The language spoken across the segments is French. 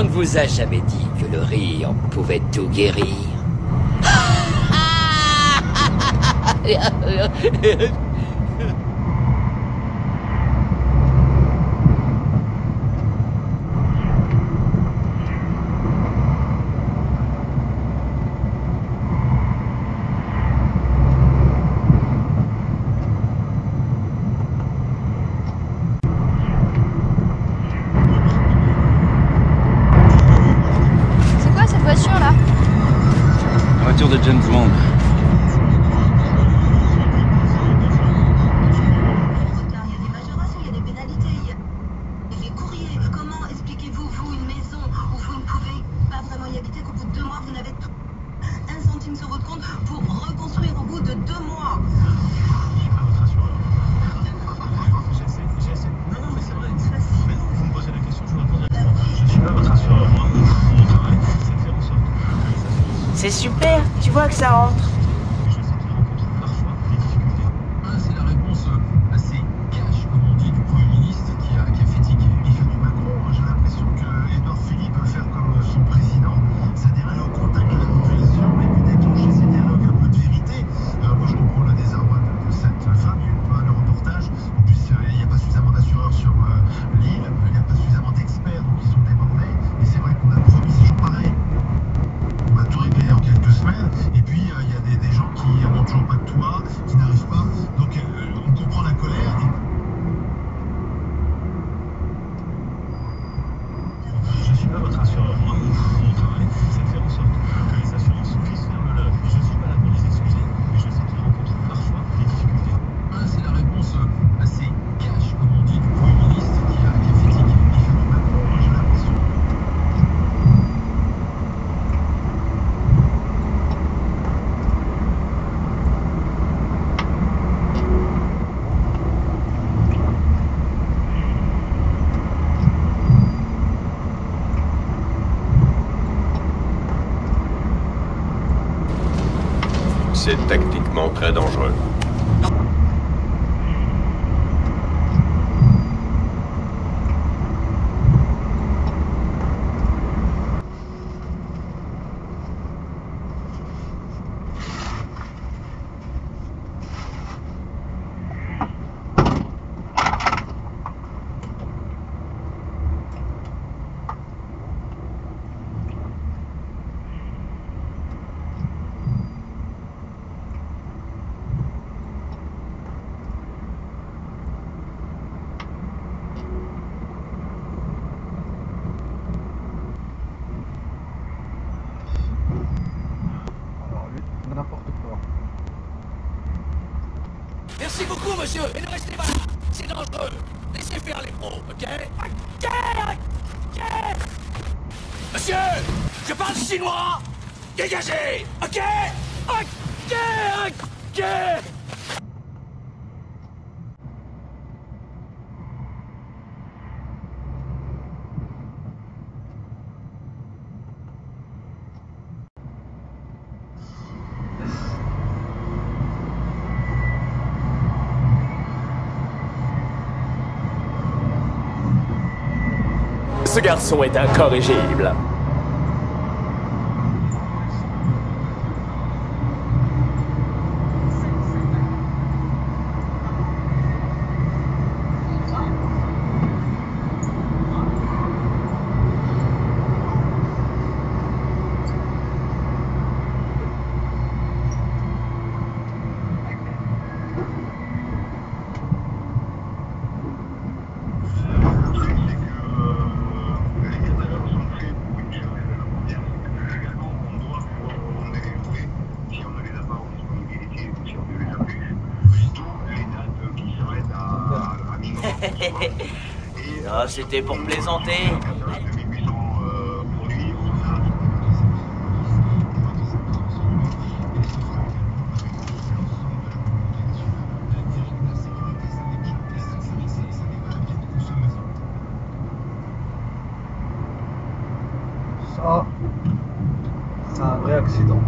On ne vous a jamais dit que le rire pouvait tout guérir. C'est tactiquement très dangereux. Ce garçon est incorrigible. C'était pour plaisanter. Ça, c'est un vrai accident.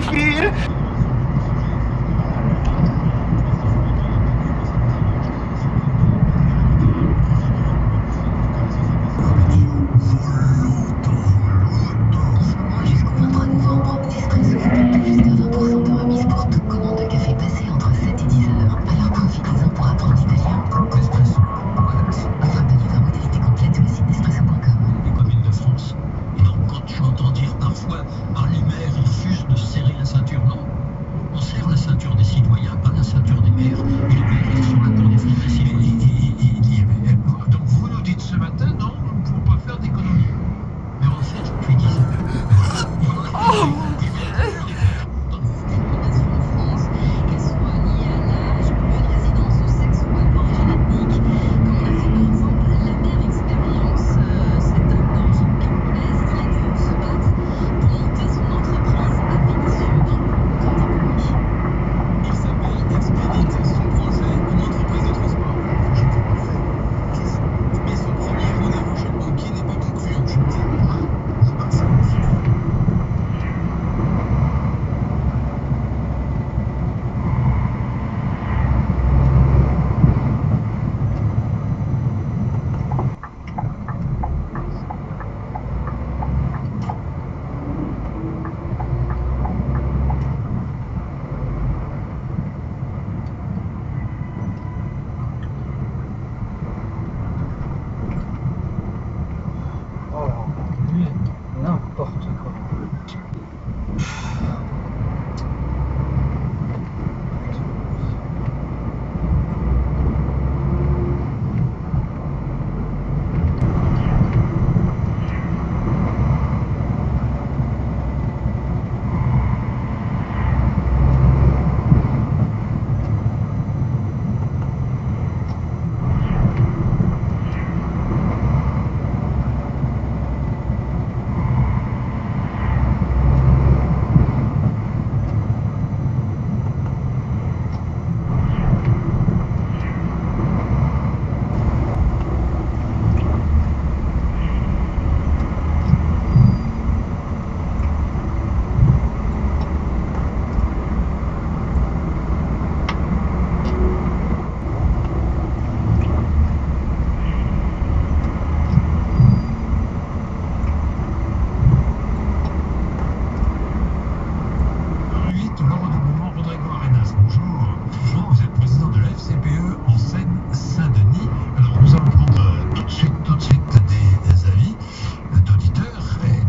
difficile.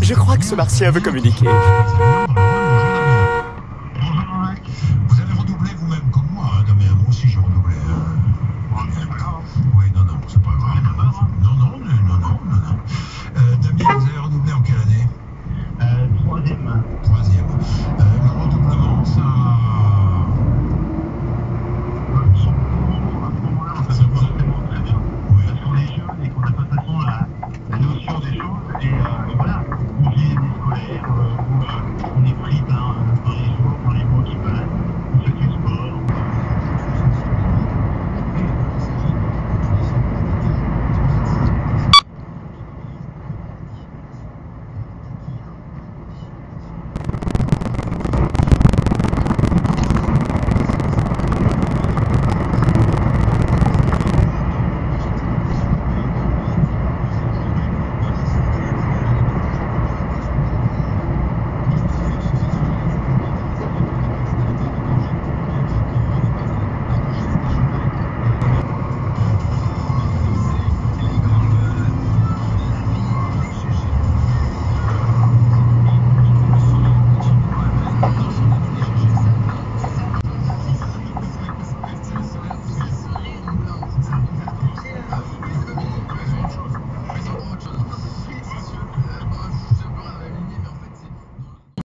Je crois que ce martien veut communiquer. Vous avez redoublé vous-même comme moi, non mais moi aussi j'ai redoublé. Oui, non, c'est pas grave. Non. Damien, vous avez redoublé en quelle année? Troisième. Le redoublement, ça...